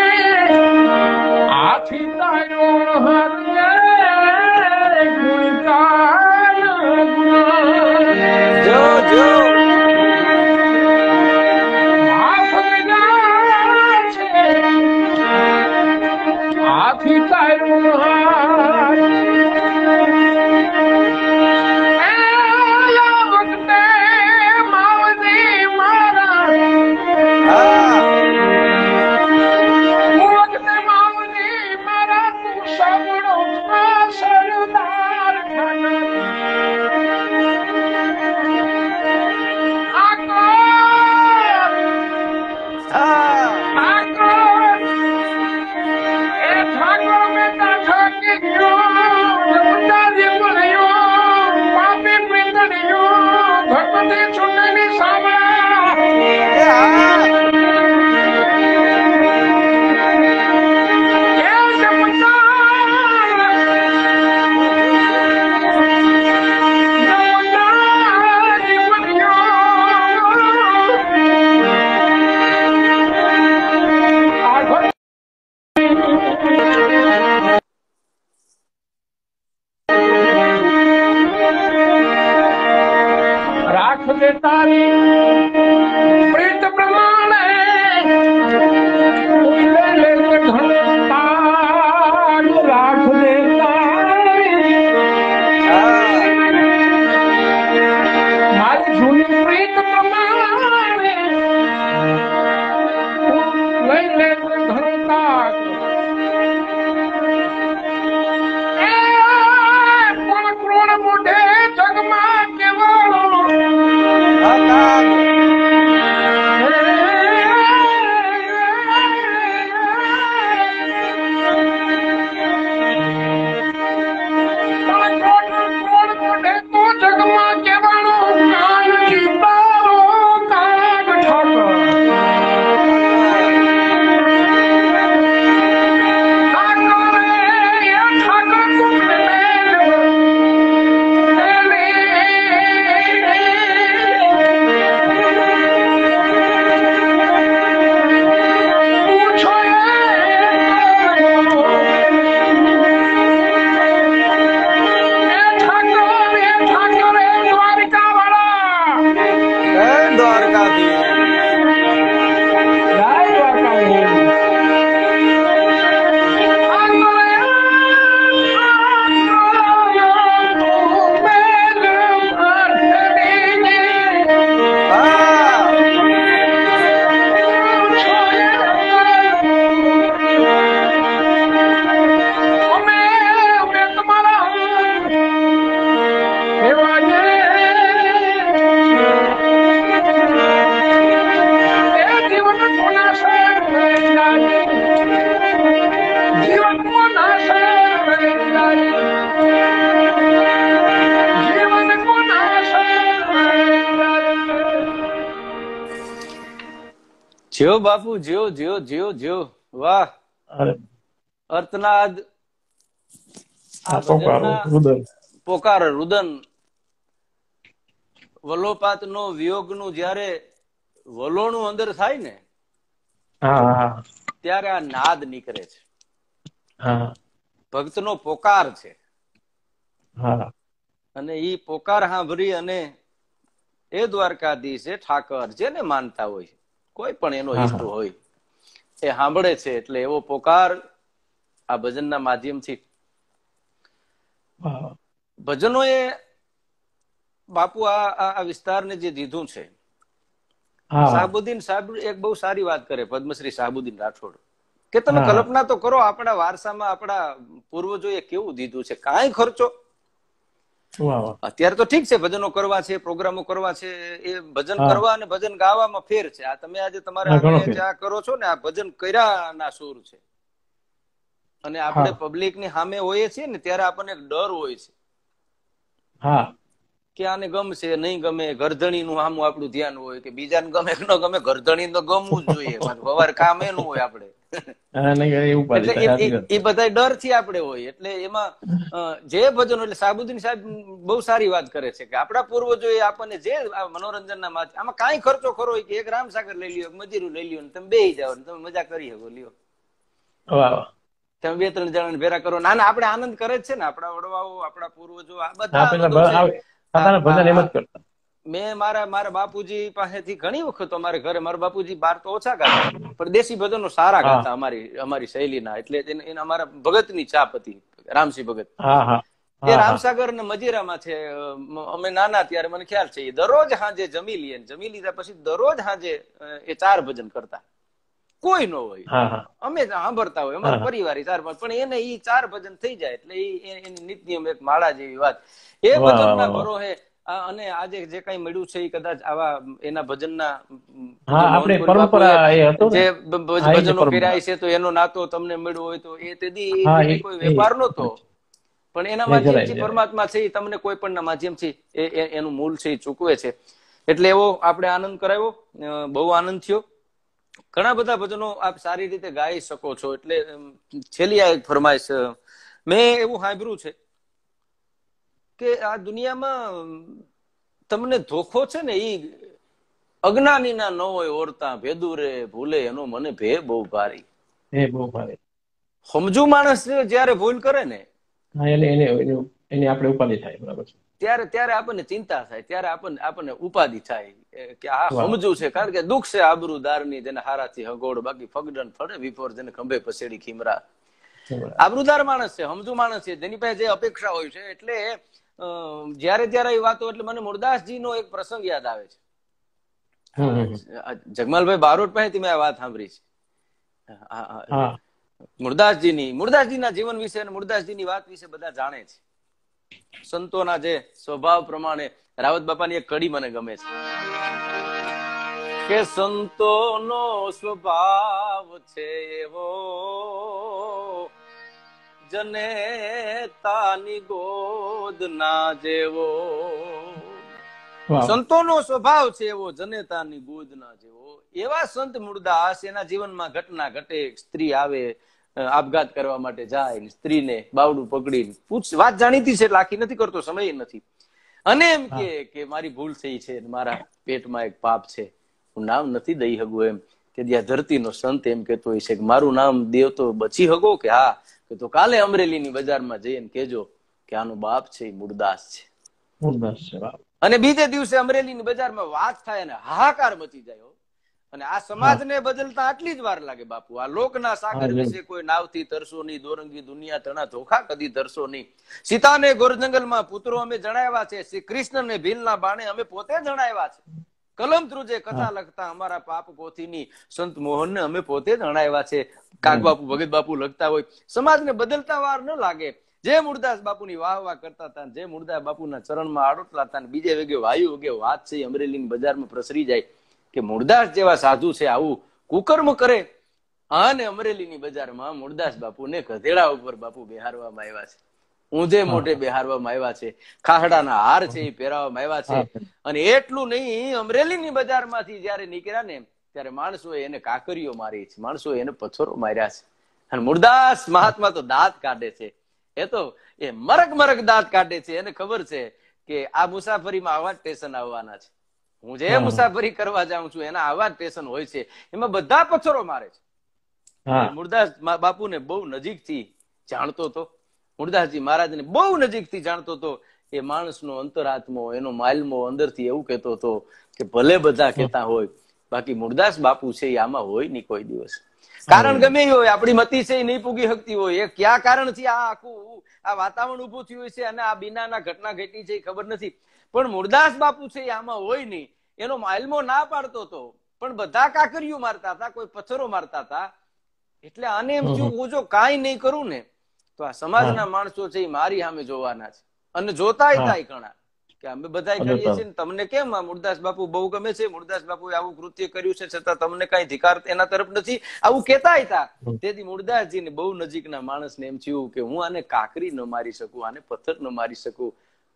आखी तारों हरे गुलतार जो जो आखी तारों हरे जियो बापू जियो जियो जियो जियो वाह अर्थनाद पोकार रुदन वलोपात नो वियोग नु जारे वलोणु अंदर थाय ने त्यारे आ नाद निकळे छे भक्त नो पोकार छे अने ई पोकार सांभळी अने ए द्वारकाधीश ठाकर जेने मानता होय कोई पण एनो इष्ट होय ए सांभळे छे एटले एवो पोकार आ भजनना माध्यमथी भजनो ए बापू आ विस्तारने जे दीधुं छे साबुद्दीन साहब एक बहु सारी बात करे पद्मश्री साबुद्दीन राठौड़ के तमे कल्पना तो करो अपना वारसामां अपना पूर्वजोए केवुं दीधुं छे काई खर्चो अत्यार तो ठीक है भजनों करवा छे प्रोग्रामों करवा छे ए भजन करवा ने भजन गावामां फेर छे आ तमे आज तमारा आगे जा करो छो ने आ भजन कर्याना सूर छे अने आपणे पब्लिक नी सामे होय छे ने त्यारे आपणे डर होय छे के आने गमशे नहीं गमे गर्दणी नुं आम आपणुं ध्यान होय के बीजाने गमे न गमे गर्दणी तो गमवुं ज જોઈએ बराबर काम एनुं होय आपणे તમે બે ત્રણ જણા ભેરા કરો ના ના આપડે આનંદ કરે છે ને આપડા વડવાઓ આપડા પૂર્વજો આ બધા મેં મારા બાપુજી પાસેથી ઘણી વખત અમારે ઘરે મારા બાપુજી બાર તો ઓછા ગાતા પણ દેશી ભજનો સારા ગાતા અમારી શૈલીના એટલે અમારા ભગતની છાપ હતી રામસિંહ ભગત એ રામસાગર ને મજીરામાં છે અમે નાના ત્યારે મને ખ્યાલ છે એ દરરોજ હાજે જમી લઈએ જમી લીધા પછી દરરોજ હાજે એ 4 ભજન કરતા કોઈ ન હોય અમે સાંભળતા હોય અમારા પરિવારે 4-5 પણ એને ઈ 4 ભજન થઈ જાય એટલે એની નિત્યમ એક માળા જેવી વાત એ ભજન ના ભરો હે અને આજે જે કઈ મળ્યું છે એ કદાચ આવા એના ભજનના આપણે પરંપરા એ હતો જે ભજનો પીરાય છે તો એનો નાતો તમને મળ્યો હોય તો એ તેદી કોઈ વેપાર નતો પણ એના માધ્યમથી પરમાત્મા છે એ તમને કોઈ પણના માધ્યમથી એનું મૂળ છે એ ચૂકવે છે એટલે એવો આપણે આનંદ કરાવ્યો બહુ આનંદ થયો ઘણા બધા ભજનો આપ સારી રીતે ગાઈ શકો છો એટલે છેલ્લી આ એક ફરમાઈશ મેં એવું સાંભળ્યું છે કે આ દુનિયામાં તમને ધોખો છે ને ઈ અજ્ઞાનીના ન હોય ઓરતા ભેદુરે ભૂલે એનો મને ભે બહુ ભારી એ બહુ ભારે સમજુ માણસ જ્યારે ભૂલ કરે ને એને આપણે ઉપાધિ થાય બરાબર છે ત્યારે આપણને ચિંતા થાય ત્યારે આપણને ઉપાધિ થાય કે આ સમજુ છે કારણ કે દુઃખ છે આબરૂદારની જેને હારાથી હગોળ બાકી ફગડન ફળે વિફોર જેને ખંભે પસેડી ખીમરા આબરૂદાર માણસ છે સમજુ માણસ છે જેની પાસે જે અપેક્ષા હોય છે એટલે જયારે ત્યારે એ વાતો એટલે મને મુરદાસજી નો એક પ્રસંગ યાદ આવે છે જગમાલભાઈ બારોટ પાસેથી મેં આ વાત સાંભળી છે મુરદાસજીના જીવન વિશે અને મુરદાસજીની વાત વિશે બધા જાણે છે સંતોના જે સ્વભાવ પ્રમાણે રાવત બાપાની એક કડી મને ગમે છે કે સંતોનો સ્વભાવ છે એવો જને તાની ગોદ ના જેવો સંતોનો સ્વભાવ છે એવો જનેતાની ગોદ ના જેવો એવા સંત મુરદાસ એના જીવનમાં ઘટના ઘટે સ્ત્રી આવે આપઘાત કરવા માટે જાય સ્ત્રીને બાવડું પકડીને પૂછ વાત જાણીતી છે લાખી નથી કરતો સમય નથી અને એમ કે મારી ભૂલ થઈ છે મારા પેટમાં એક પાપ છે હું નામ નથી દઈ હગું એમ કે ત્યાં ધરતીનો સંત એમ કેતો હોય છે કે મારું નામ દેવ તો બચી હગો કે હા તો કાલે અમરેલીની બજારમાં જઈને કેજો કે આનો બાપ છે એ મુરદાસ છે અને બીજે દિવસે અમરેલીની બજારમાં વાત થાય અને હાહાકાર મચી જાય અને આ સમાજને બદલતા આટલી જ વાર લાગે બાપુ આ લોકના સાગર વિશે કોઈ નાવથી તરસો નહીં દોરંગી દુનિયા તણા ધોખા કદી તરસો નહીં સીતાને ગોર જંગલમાં પુત્રો અમે જણાવ્યા છે શ્રી કૃષ્ણને ભીલના બાણે અમે પોતે જણાવ્યા છે કલમ ધ્રુજે કથા લખતા અમારા પાપ પોથીની સંત મોહનને અમે પોતે જણાવ્યા છે કાગ બાપુ ભગત બાપુ લખતા હોય સમાજને બદલતા વાર ન લાગે જે મુરદાસ બાપુની વાહ વાહ કરતા હતા જે મુરદાસ બાપુના ચરણમાં આડોટલા હતા બીજે વેગે વાયુ વગે વાત છે અમરેલીની બજારમાં પ્રસરી જાય કે મુરદાસ જેવા સાધુ છે આવું કુકર્મ કરે અને અમરેલીની બજારમાં મુરદાસ બાપુને ગધેડા ઉપર બાપુ બેહારવામાં આવ્યા છે ઊંધે મોઢે બેહારવામાં આવ્યા છે ખાહડાના હાર છે એ પહેરાવવામાં આવ્યા છે અને એટલું નહીં અમરેલીની બજારમાંથી જયારે નીકળ્યા ને ત્યારે માણસો એને કાકરીઓ મારી છે માણસો એને પથ્થરો માર્યા છે અને મુરદાસ મહાત્મા તો દાંત કાઢે છે એ તો એ મરક દાંત કાઢે છે એને ખબર છે કે આ મુસાફરીમાં આવા જ સ્ટેશન આવવાના છે હું જે મુસાફરી કરવા જાઉં છું એના આવા જ સ્ટેશન હોય છે એમાં બધા પથ્થરો મારે છે મુરદાસ બાપુને બહુ નજીકથી જાણતો હતો મુરદાસજી મહારાજને બહુ નજીકથી જાણતો હતો એ માણસનો અંતરાત્મો એનો માલમો અંદરથી એવું કહેતો હતો કે ભલે બધા કહેતા હોય બાકી મુરદાસ બાપુ છે એ આમાં હોય નહીં કોઈ દિવસ કારણ ગમે એ હોય આપણી મતી છે એ નહીં પૂગી શકતી હોય એ કયા કારણથી આ આખું આ વાતાવરણ ઉભું થયું હોય છે અને આ બીનાના ઘટના ઘટી છે એ ખબર નથી પણ મુરદાસ બાપુ છે એ આમાં હોય નહીં એનો માલમો ના પાડતો હતો પણ બધા કાકરીઓ મારતા હતા કોઈ પથ્થરો મારતા હતા એટલે આને એમ થયું હું જો કાંઈ નહીં કરું ને તો આ સમાજના માણસો છે એ મારી સામે જોવાના છે અને જોતા થાય ઘણા કે અમે બધા કરીએ છીએ તમને કેમ આ મુરદાસ બાપુ બહુ ગમે છે મુરદાસ બાપુએ આવું કૃત્ય કર્યું છે છતાં તમને કઈ ધિકાર એના તરફ નથી આવું કેતા હતા તેથી મુરદાસજી ને બહુ નજીકના માણસને એમ થયું કે હું આને કાકરી ન મારી શકું આને પથ્થર ન મારી શકું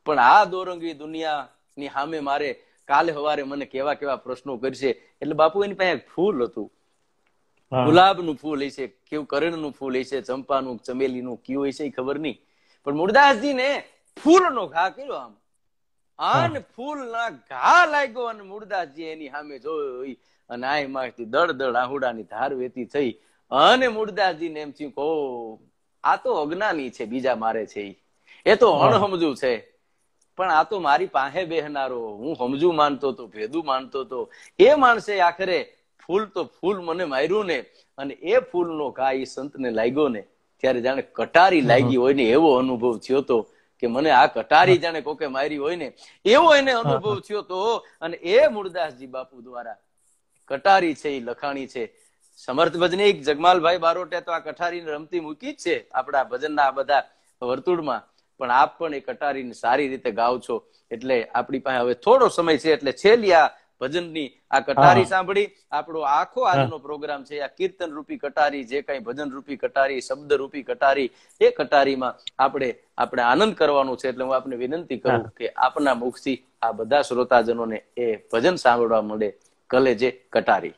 પણ આ દોરંગી દુનિયાની સામે મારે કાલે સવારે મને કેવા કેવા પ્રશ્નો કરશે એટલે બાપુ એની પાસે ફૂલ હતું गुलाब नु फूल हशे के करण नु फूल हशे चंपा नु चमेली नु क्यों हशे खबर नहीं पर मुरदास जी ने फूल नो घा कर्यो आम आन फूल ना घा लाग्यो अने मुरदास जी एनी सामे जोई अने आय माथी दळदळ आहुडानी धार वेती थई अने मुरदास जी ने एम थी को आ तो अज्ञानी छे बीजा मारे छे ए तो अणहमजू छे पण आ तो मारी पाहे बेहनारो हूँ हमजू मानतो तो भेदू मानतो तो ए माणसे आखरे फूल तो फूल मने मार्यु ने अने ए फूल नो घा ई संत ने लाग्यो ने त्यारे जाने कटारी लागी होय ने एवो अनुभव थयो तो के मने आ कटारी जाने कोके मारी होय ने एवो एने अनुभव थयो तो अने ए मुरदास जी बापू द्वारा कटारी छे लखाणी छे समर्थ भजनिक जगमाल भाई बारोटे तो आ कटारी ने रमती मूकी ज छे आपड़ा भजन आ बधा वर्तुळमां पण आप पण ए कटारी ने सारी रीते गाओ छो एटले आपणी पासे हवे थोड़ो समय छे एटले छेलिया भजननी आ कटारी सांभळी आपणो आखो आजनो प्रोग्राम छे आ कीर्तन रूपी कटारी जे काई भजन रूपी कटारी शब्द रूपी कटारी ए कटारीमां आपणे आपणे आनंद करवानो छे एटले हुं आपने विनंती करूं के आपना मुखथी आ बधा श्रोताजनोने ए भजन सांभळवा मळे कलेजे कटारी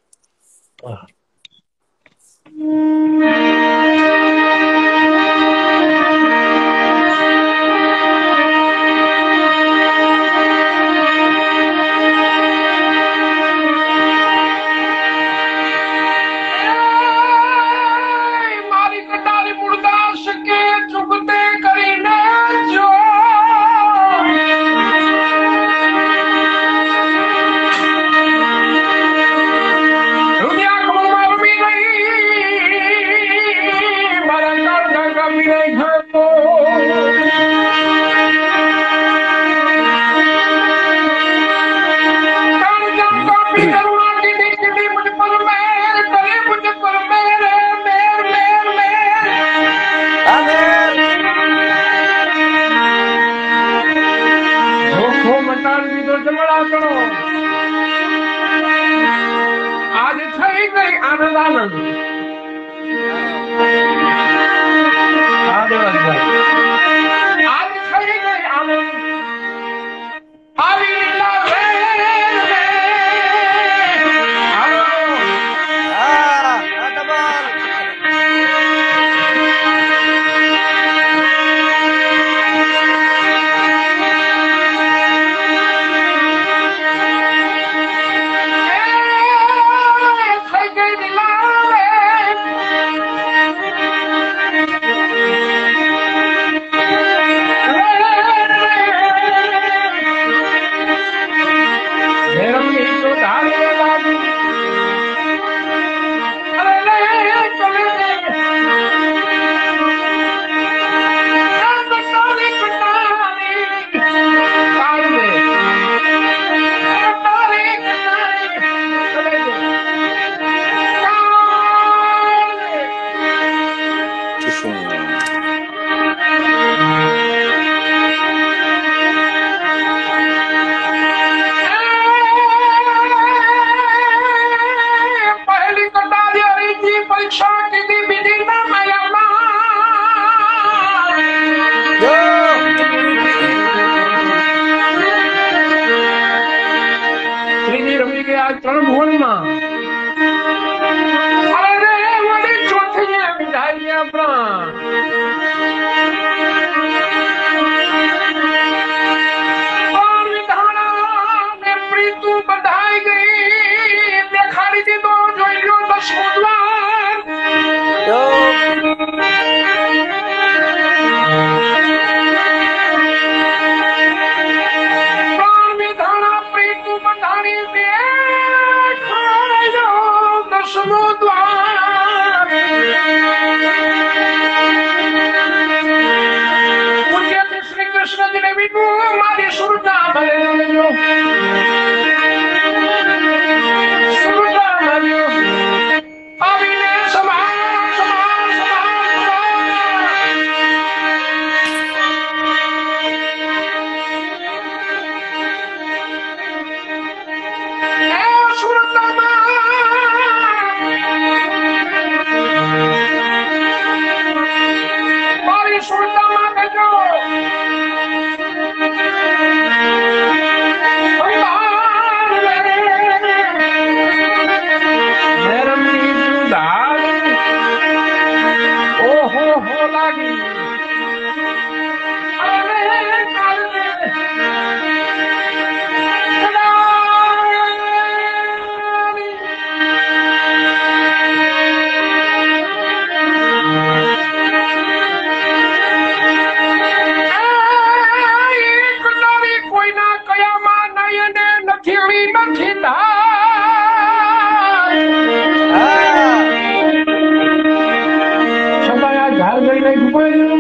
पड़ो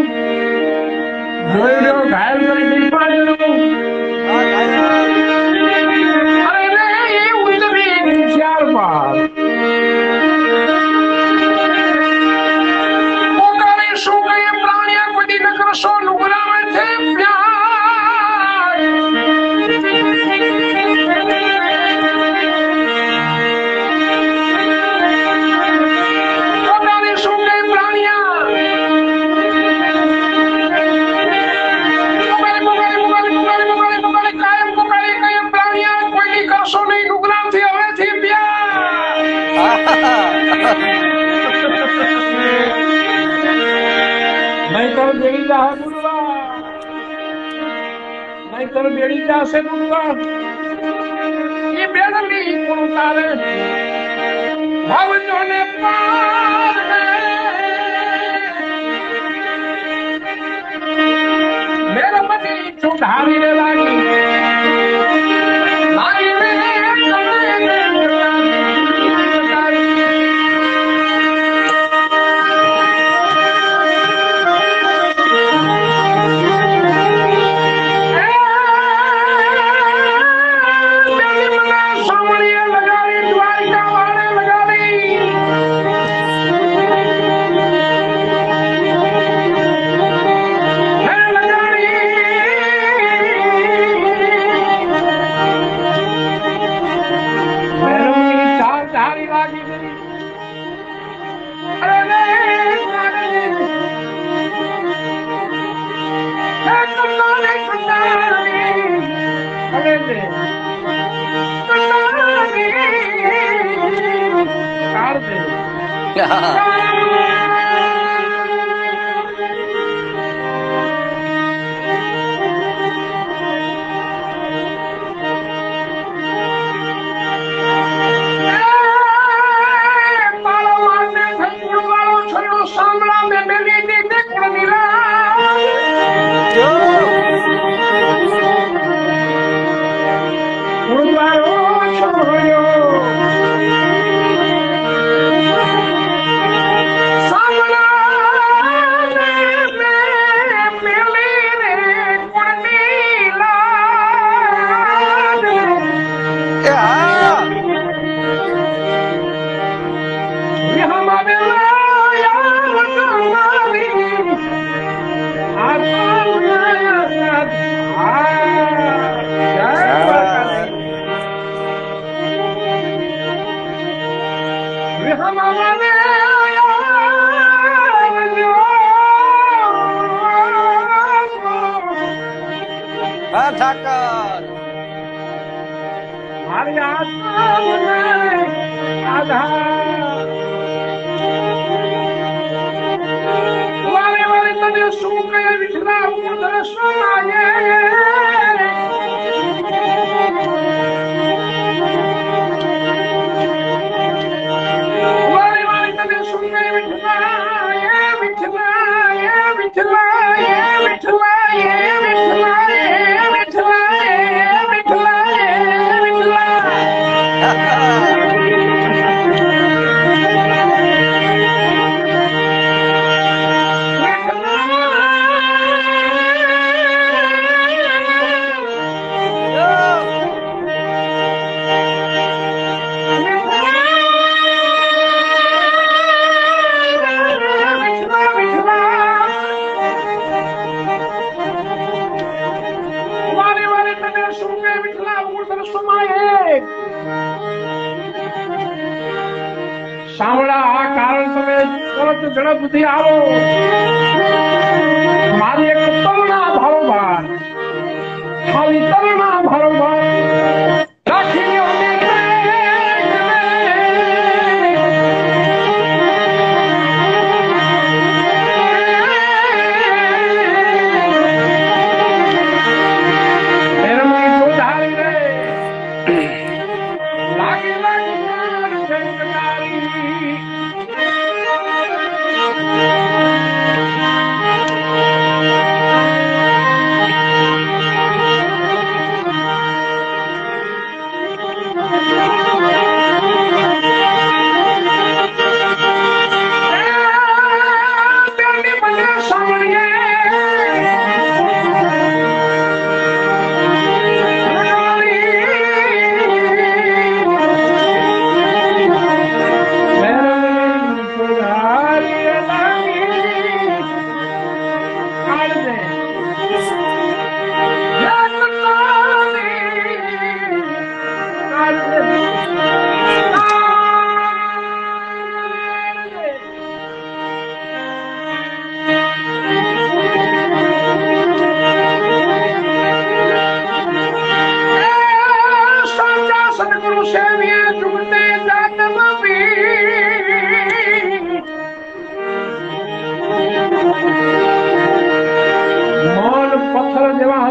बोलो घायल में गिर पड़ो। अरे ये उल्टा भी एक चार बार पोताने सो गए प्राणिया कोई नकर सो लुगरा में थे प्यार पोताने सो गए प्राणिया बेड़ी जा से दूंगा ये बेदली कौन उतारे भाव जो ने पार में मेरा पति चुड़ारी रे लागी माई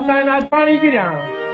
पानी गिरा।